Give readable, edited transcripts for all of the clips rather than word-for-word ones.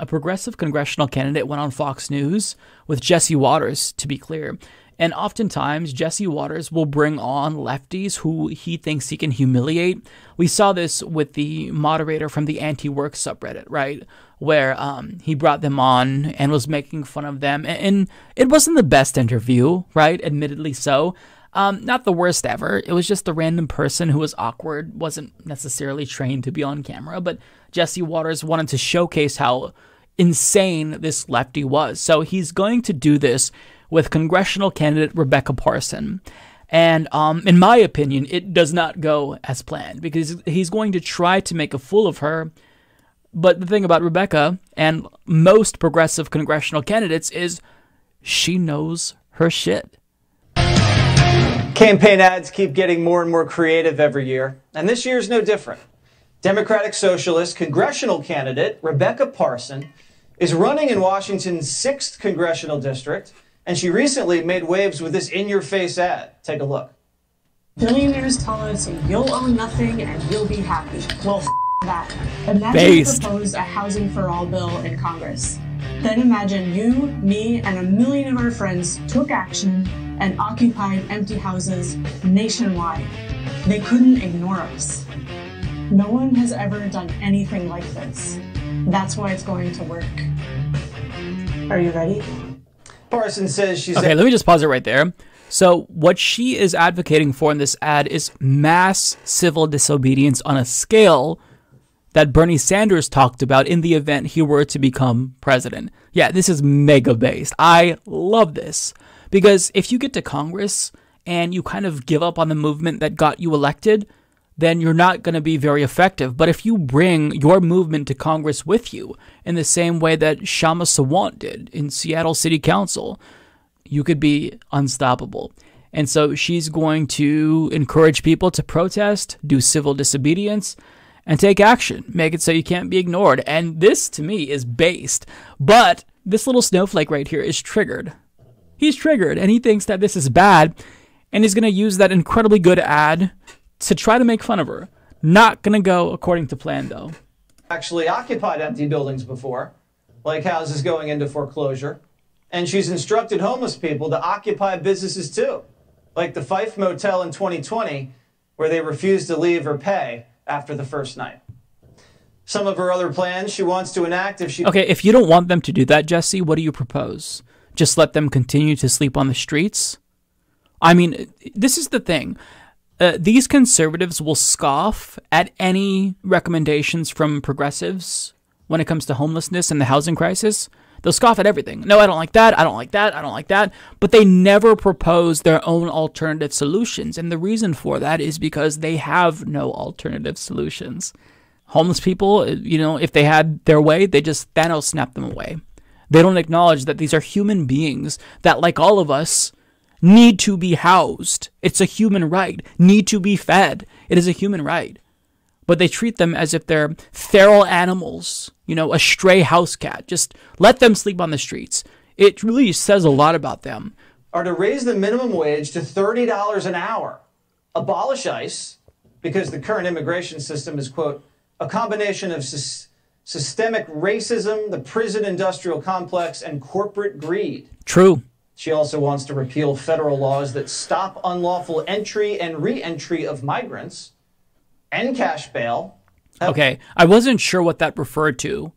A progressive congressional candidate went on Fox News with Jesse Watters, to be clear. And oftentimes, Jesse Watters will bring on lefties who he thinks he can humiliate. We saw this with the moderator from the anti-work subreddit, right? Where he brought them on and was making fun of them. And it wasn't the best interview, right? Admittedly so. Not the worst ever. It was just a random person who was awkward, wasn't necessarily trained to be on camera. But Jesse Watters wanted to showcase how insane this lefty was. So he's going to do this with congressional candidate Rebecca Parson. And in my opinion, it does not go as planned because he's going to try to make a fool of her. But the thing about Rebecca and most progressive congressional candidates is she knows her shit. Campaign ads keep getting more and more creative every year, and this year's no different. Democratic socialist congressional candidate Rebecca Parson is running in Washington's 6th congressional district, and she recently made waves with this in-your-face ad. Take a look. Billionaires tell us you'll own nothing and you'll be happy. Well, that. Imagine you propose a housing for all bill in Congress. Then imagine you, me, and a million of our friends took action and occupied empty houses nationwide. They couldn't ignore us. No one has ever done anything like this. That's why it's going to work. Are you ready? Parson says she's... Okay, let me just pause it right there. So what she is advocating for in this ad is mass civil disobedience on a scale that Bernie Sanders talked about in the event he were to become president. Yeah, this is mega based. I love this because if you get to Congress and you kind of give up on the movement that got you elected, then you're not going to be very effective. But if you bring your movement to Congress with you in the same way that Shama Sawant did in Seattle City Council, you could be unstoppable. And so she's going to encourage people to protest, do civil disobedience, and take action. Make it so you can't be ignored. And this, to me, is based. But this little snowflake right here is triggered. He's triggered, and he thinks that this is bad, and he's going to use that incredibly good ad to try to make fun of her. Not gonna go according to plan, though. Actually occupied empty buildings before, like houses going into foreclosure. And she's instructed homeless people to occupy businesses too, like the Fife Motel in 2020, where they refused to leave or pay after the first night. Some of her other plans she wants to enact if she... Okay, if you don't want them to do that, Jesse, what do you propose? Just let them continue to sleep on the streets? I mean, this is the thing. These conservatives will scoff at any recommendations from progressives when it comes to homelessness and the housing crisis. They'll scoff at everything. No, I don't like that. I don't like that. I don't like that. But they never propose their own alternative solutions. And the reason for that is because they have no alternative solutions. Homeless people, you know, if they had their way, they just Thanos snapped them away. They don't acknowledge that these are human beings that, like all of us, need to be housed. It's a human right. Need to be fed. It is a human right. But they treat them as if they're feral animals, you know, a stray house cat. Just let them sleep on the streets. It really says a lot about them. Are to raise the minimum wage to $30 an hour, abolish ICE, because the current immigration system is, quote, a combination of systemic racism, the prison industrial complex, and corporate greed. True. She also wants to repeal federal laws that stop unlawful entry and re-entry of migrants and cash bail. Okay, I wasn't sure what that referred to.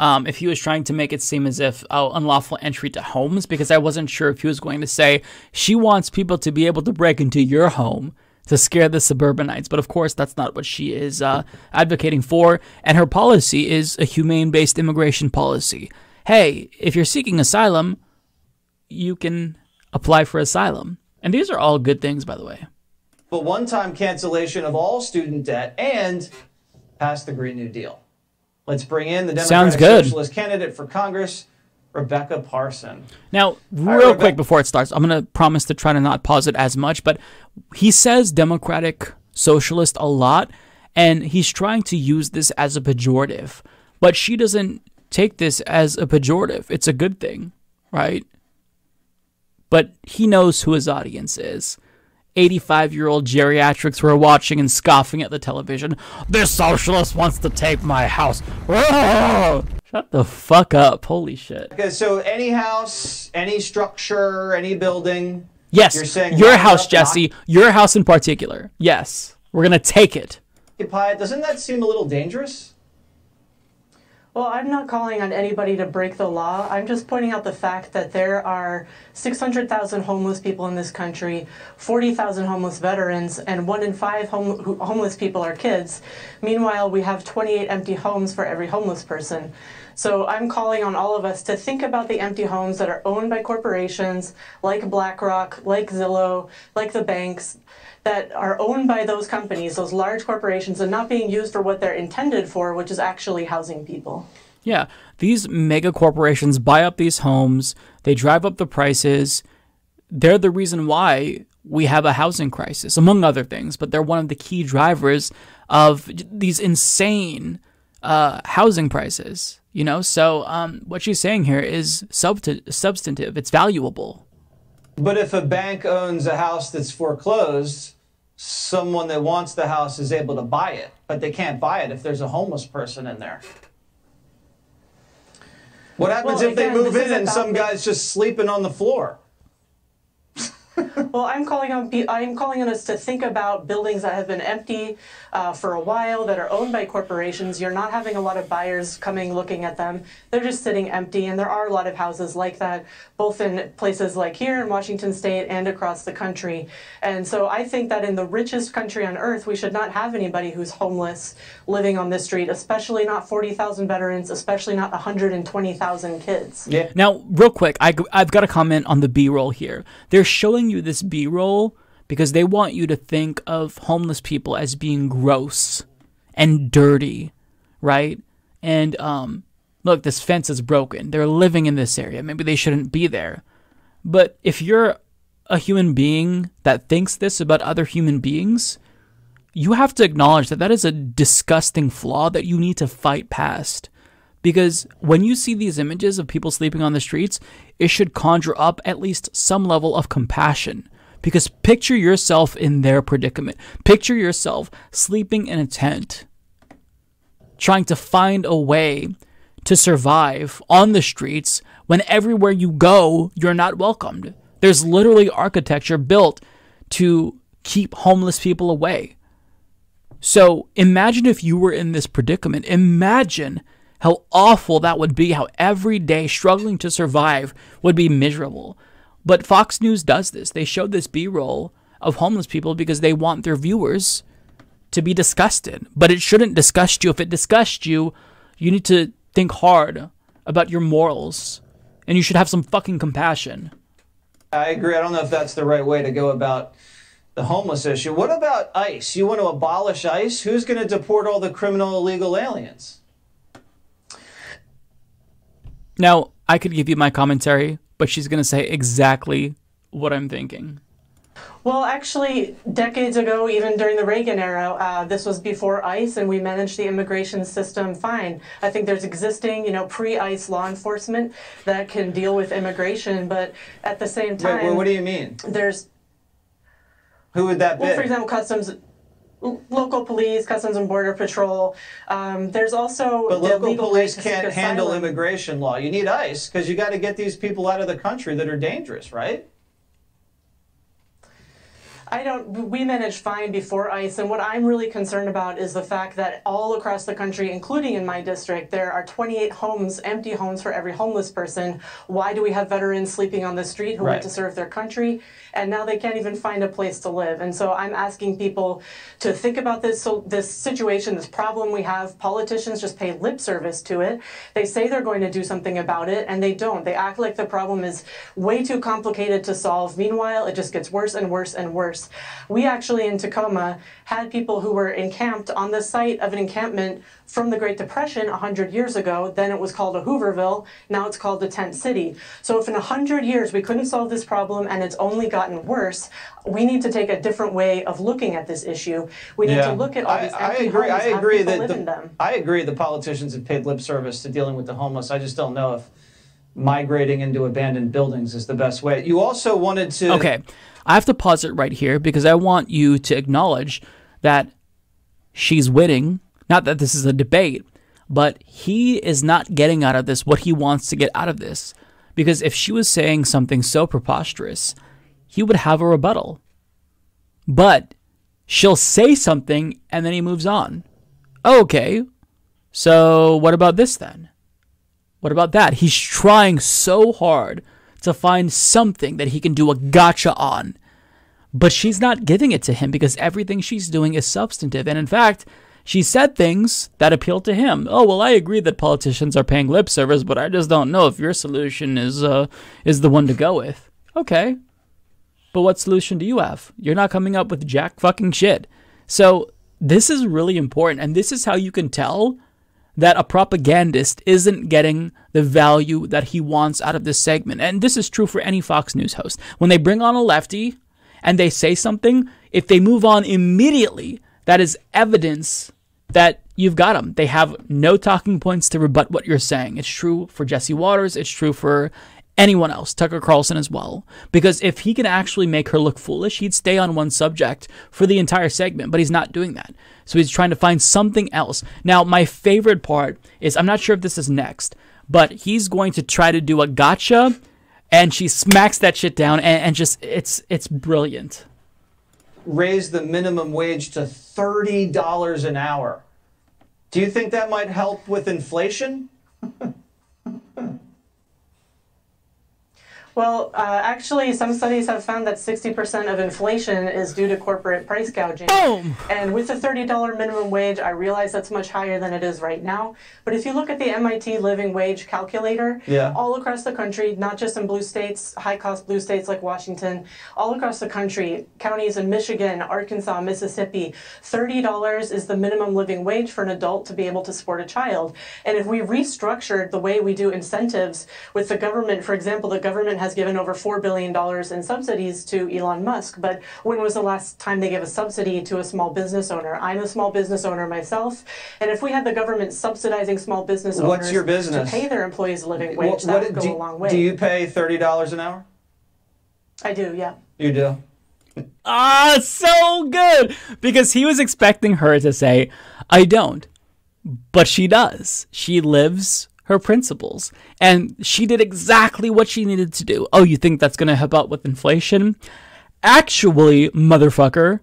If he was trying to make it seem as if, oh, unlawful entry to homes, because I wasn't sure if he was going to say she wants people to be able to break into your home to scare the suburbanites. But of course, that's not what she is advocating for. And her policy is a humane-based immigration policy. Hey, if you're seeking asylum, you can apply for asylum. And these are all good things, by the way. But one-time cancellation of all student debt and pass the Green New Deal. Let's bring in the Democratic Socialist candidate for Congress, Rebecca Parson. Now, real quick before it starts, I'm going to promise to try to not pause it as much, but he says Democratic Socialist a lot, and he's trying to use this as a pejorative. But she doesn't take this as a pejorative. It's a good thing, right? But he knows who his audience is. 85-year-old geriatrics who are watching and scoffing at the television. This socialist wants to take my house. Whoa! Shut the fuck up. Holy shit. Okay, so any house, any structure, any building. Yes, you're saying your house, Jesse. Your house in particular. Yes, we're going to take it. Doesn't that seem a little dangerous? Well, I'm not calling on anybody to break the law. I'm just pointing out the fact that there are 600,000 homeless people in this country, 40,000 homeless veterans, and 1 in 5 homeless people are kids. Meanwhile, we have 28 empty homes for every homeless person. So I'm calling on all of us to think about the empty homes that are owned by corporations like BlackRock, like Zillow, like the banks, that are owned by those companies, those large corporations, and not being used for what they're intended for, which is actually housing people. Yeah, these mega corporations buy up these homes, they drive up the prices. They're the reason why we have a housing crisis, among other things, but they're one of the key drivers of these insane housing prices, you know? So what she's saying here is substantive, it's valuable. But if a bank owns a house that's foreclosed, someone that wants the house is able to buy it, but they can't buy it if there's a homeless person in there. What happens if they move in and some guy's just sleeping on the floor? Well, I'm calling on us to think about buildings that have been empty for a while, that are owned by corporations. You're not having a lot of buyers coming looking at them. They're just sitting empty, and there are a lot of houses like that, both in places like here in Washington State and across the country. And so I think that in the richest country on earth, we should not have anybody who's homeless living on this street, especially not 40,000 veterans, especially not 120,000 kids. Yeah. Now, real quick, I've got to comment on the B-roll here. They're showing you this B-roll because they want you to think of homeless people as being gross and dirty, right? And look, this fence is broken. They're living in this area. Maybe they shouldn't be there. But if you're a human being that thinks this about other human beings, you have to acknowledge that that is a disgusting flaw that you need to fight past. Because when you see these images of people sleeping on the streets, it should conjure up at least some level of compassion. Because picture yourself in their predicament. Picture yourself sleeping in a tent, trying to find a way to survive on the streets when everywhere you go, you're not welcomed. There's literally architecture built to keep homeless people away. So imagine if you were in this predicament. Imagine how awful that would be, how every day struggling to survive would be miserable. But Fox News does this. They showed this B-roll of homeless people because they want their viewers to be disgusted. But it shouldn't disgust you. If it disgusts you, you need to think hard about your morals, and you should have some fucking compassion. I agree. I don't know if that's the right way to go about the homeless issue. What about ICE? You want to abolish ICE? Who's going to deport all the criminal illegal aliens? Now, I could give you my commentary, but she's going to say exactly what I'm thinking. Well, actually, decades ago, even during the Reagan era, this was before ICE, and we managed the immigration system fine. I think there's existing, you know, pre-ICE law enforcement that can deal with immigration, but at the same time... Wait, what do you mean? There's... Who would that be? Well, for example, customs... Local police, Customs and Border Patrol. There's also but local police can't handle immigration law. You need ICE because you got to get these people out of the country that are dangerous, right? We managed fine before ICE, and what I'm really concerned about is the fact that all across the country, including in my district, there are 28 homes, empty homes for every homeless person. Why do we have veterans sleeping on the street who want to serve their country, and now they can't even find a place to live? And so I'm asking people to think about this, this situation, this problem we have. Politicians just pay lip service to it. They say they're going to do something about it, and they don't. They act like the problem is way too complicated to solve. Meanwhile, it just gets worse and worse and worse. We actually in Tacoma had people who were encamped on the site of an encampment from the Great Depression 100 years ago. Then it was called a Hooverville. Now it's called a tent city. So if in 100 years we couldn't solve this problem and it's only gotten worse, we need to take a different way of looking at this issue. We need to look at all these empty homes, I agree that I agree the politicians have paid lip service to dealing with the homeless. I just don't know if migrating into abandoned buildings is the best way. You also wanted to... Okay, I have to pause it right here because I want you to acknowledge that she's winning. Not that this is a debate, But he is not getting out of this what he wants to get out of this, because if she was saying something so preposterous, he would have a rebuttal. But she'll say something and then he moves on. Okay, so what about this then? What about that? He's trying so hard to find something that he can do a gotcha on, but she's not giving it to him because everything she's doing is substantive. And in fact, she said things that appealed to him. Oh, well, I agree that politicians are paying lip service, but I just don't know if your solution is the one to go with. Okay, but what solution do you have? You're not coming up with jack fucking shit. So this is really important, and this is how you can tell that a propagandist isn't getting the value that he wants out of this segment. And this is true for any Fox News host. When they bring on a lefty and they say something, if they move on immediately, that is evidence that you've got them. They have no talking points to rebut what you're saying. It's true for Jesse Watters. It's true for anyone else, Tucker Carlson as well. Because if he can actually make her look foolish, he'd stay on one subject for the entire segment, but he's not doing that. So he's trying to find something else. Now, my favorite part is, I'm not sure if this is next, but he's going to try to do a gotcha, and she smacks that shit down, and just, it's brilliant. Raise the minimum wage to $30 an hour. Do you think that might help with inflation? Well, actually, some studies have found that 60% of inflation is due to corporate price gouging. Boom! And with the $30 minimum wage, I realize that's much higher than it is right now. But if you look at the MIT living wage calculator, all across the country, not just in blue states, high-cost blue states like Washington, all across the country, counties in Michigan, Arkansas, Mississippi, $30 is the minimum living wage for an adult to be able to support a child. And if we restructured the way we do incentives with the government, for example, the government has given over $4 billion in subsidies to Elon Musk, but when was the last time they gave a subsidy to a small business owner? I'm a small business owner myself, and if we had the government subsidizing small business owners to pay their employees a living wage, that would go a long way. Do you pay $30 an hour? I do, yeah. You do? Ah, so good! Because he was expecting her to say, I don't, but she does. She lives her principles, and she did exactly what she needed to do. Oh, you think that's going to help out with inflation? Actually, motherfucker,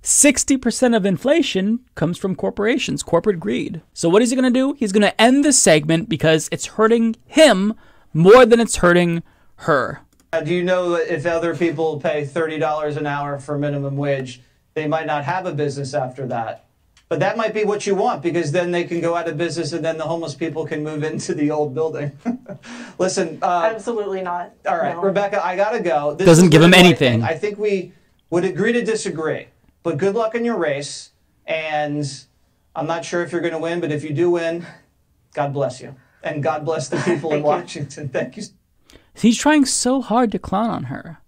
60% of inflation comes from corporations, corporate greed. So what is he going to do? He's going to end this segment because it's hurting him more than it's hurting her. Do you know if other people pay $30 an hour for minimum wage, they might not have a business after that? But that might be what you want, because then they can go out of business and then the homeless people can move into the old building. Listen. Absolutely not. All right, no. Rebecca, I got to go. This doesn't give him anything. I think we would agree to disagree, but good luck in your race. And I'm not sure if you're going to win, but if you do win, God bless you. And God bless the people in Washington. Thank you. He's trying so hard to clown on her,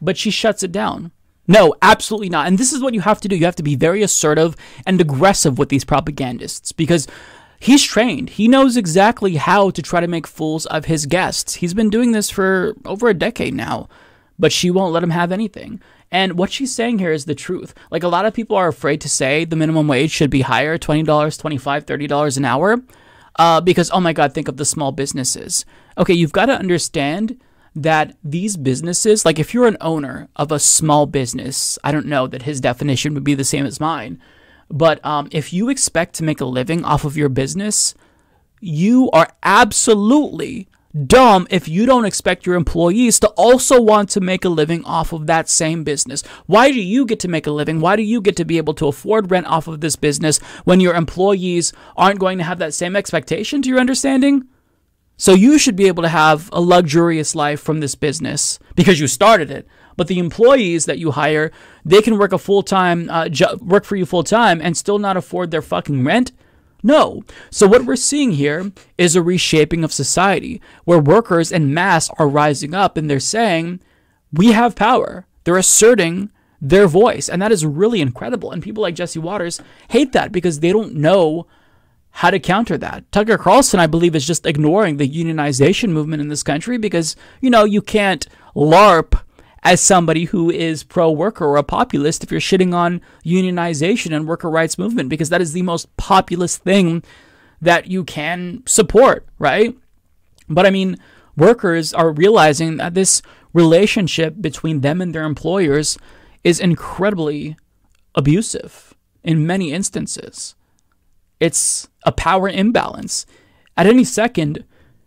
but she shuts it down. No, absolutely not. And this is what you have to do. You have to be very assertive and aggressive with these propagandists, because he's trained. He knows exactly how to try to make fools of his guests. He's been doing this for over a decade now, but she won't let him have anything. And what she's saying here is the truth. Like, a lot of people are afraid to say the minimum wage should be higher, $20, $25, $30 an hour, because, oh my God, think of the small businesses. Okay, you've got to understand that these businesses, like if you're an owner of a small business, I don't know that his definition would be the same as mine, but if you expect to make a living off of your business, you are absolutely dumb if you don't expect your employees to also want to make a living off of that same business. Why do you get to make a living? Why do you get to be able to afford rent off of this business when your employees aren't going to have that same expectation, to your understanding? So you should be able to have a luxurious life from this business because you started it. But the employees that you hire, they can work a full-time work for you full-time and still not afford their fucking rent? No. So what we're seeing here is a reshaping of society where workers en masse are rising up and they're saying, we have power. They're asserting their voice. And that is really incredible. And people like Jesse Watters hate that because they don't know how to counter that. Tucker Carlson, I believe, is just ignoring the unionization movement in this country because, you know, you can't LARP as somebody who is pro-worker or a populist if you're shitting on unionization and worker rights movement, because that is the most populist thing that you can support, right? But I mean, workers are realizing that this relationship between them and their employers is incredibly abusive in many instances. It's a power imbalance. At any second,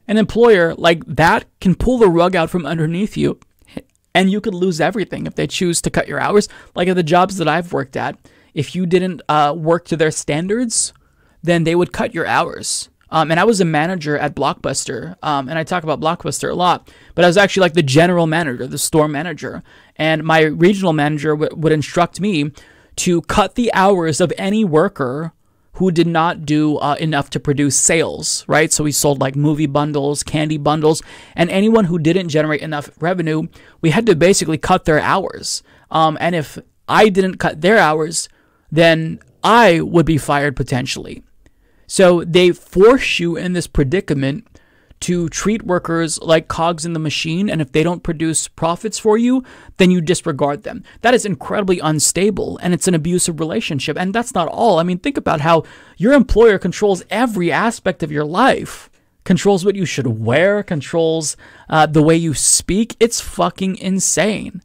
an employer like that can pull the rug out from underneath you, and you could lose everything if they choose to cut your hours. Like at the jobs that I've worked at, if you didn't work to their standards, then they would cut your hours. And I was a manager at Blockbuster, and I talk about Blockbuster a lot, but I was actually like the general manager, the store manager. And my regional manager would instruct me to cut the hours of any worker who did not do enough to produce sales, right? So we sold like movie bundles, candy bundles, and anyone who didn't generate enough revenue, we had to basically cut their hours. And if I didn't cut their hours, then I would be fired potentially. So they force you in this predicament to treat workers like cogs in the machine, and if they don't produce profits for you, then you disregard them. That is incredibly unstable, and it's an abusive relationship. And that's not all. I mean, think about how your employer controls every aspect of your life, controls what you should wear, controls the way you speak. It's fucking insane.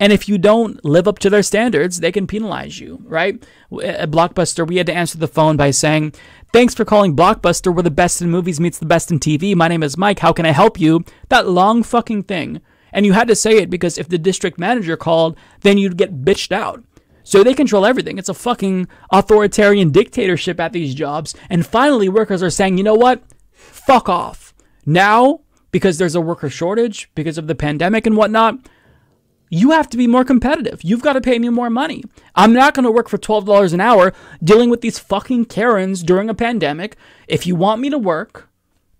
And if you don't live up to their standards, they can penalize you, right? At Blockbuster, we had to answer the phone by saying, "Thanks for calling Blockbuster, where the best in movies meets the best in TV. My name is Mike. How can I help you?" That long fucking thing. And you had to say it because if the district manager called, then you'd get bitched out. So they control everything. It's a fucking authoritarian dictatorship at these jobs. And finally, workers are saying, you know what? Fuck off. Now, because there's a worker shortage, because of the pandemic and whatnot, you have to be more competitive. You've got to pay me more money. I'm not going to work for $12 an hour dealing with these fucking Karens during a pandemic. If you want me to work,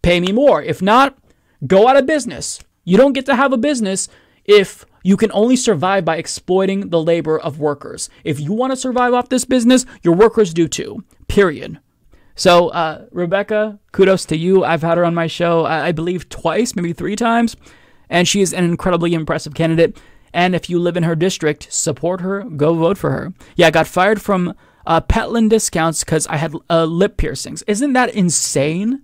pay me more. If not, go out of business. You don't get to have a business if you can only survive by exploiting the labor of workers. If you want to survive off this business, your workers do too, period. So, Rebecca, kudos to you. I've had her on my show, I believe twice, maybe 3 times, and she is an incredibly impressive candidate. And if you live in her district, support her, go vote for her. Yeah, I got fired from Petland Discounts because I had lip piercings. Isn't that insane?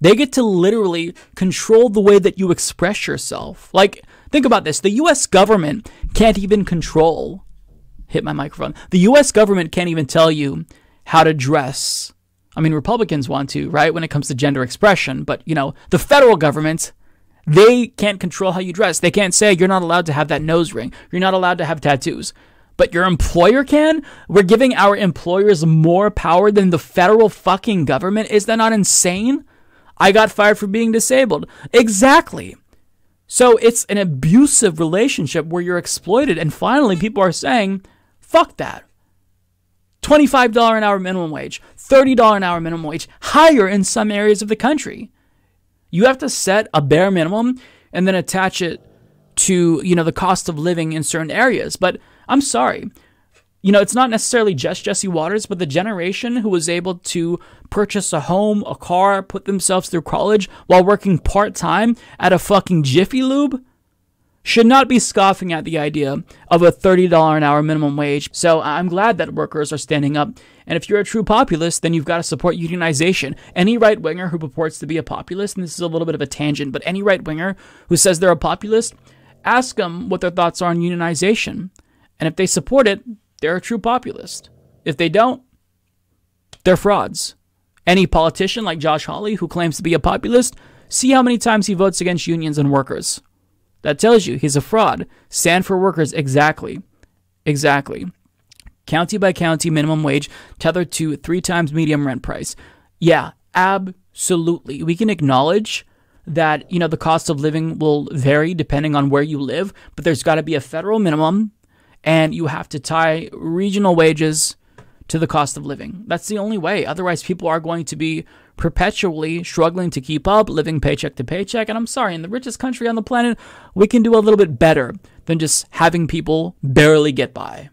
They get to literally control the way that you express yourself. Like, think about this. The U.S. government can't even control. Hit my microphone. The U.S. government can't even tell you how to dress. I mean, Republicans want to, right, when it comes to gender expression. But, you know, the federal government, they can't control how you dress. They can't say you're not allowed to have that nose ring. You're not allowed to have tattoos. But your employer can? We're giving our employers more power than the federal fucking government? Is that not insane? I got fired for being disabled. Exactly. So it's an abusive relationship where you're exploited. And finally, people are saying, fuck that. $25 an hour minimum wage, $30 an hour minimum wage, higher in some areas of the country. You have to set a bare minimum and then attach it to, you know, the cost of living in certain areas. But I'm sorry, you know, it's not necessarily just Jesse Watters, but the generation who was able to purchase a home, a car, put themselves through college while working part-time at a fucking Jiffy Lube should not be scoffing at the idea of a $30 an hour minimum wage. So I'm glad that workers are standing up. And if you're a true populist, then you've got to support unionization. Any right-winger who purports to be a populist, and this is a little bit of a tangent, but any right-winger who says they're a populist, ask them what their thoughts are on unionization. And if they support it, they're a true populist. If they don't, they're frauds. Any politician like Josh Hawley who claims to be a populist, see how many times he votes against unions and workers. That tells you he's a fraud. Stand for workers. Exactly. Exactly. County by county minimum wage tethered to 3 times medium rent price. Yeah, absolutely. We can acknowledge that, you know, the cost of living will vary depending on where you live, but there's got to be a federal minimum, and you have to tie regional wages to the cost of living. That's the only way. Otherwise, people are going to be perpetually struggling to keep up, living paycheck to paycheck. And I'm sorry, in the richest country on the planet, we can do a little bit better than just having people barely get by.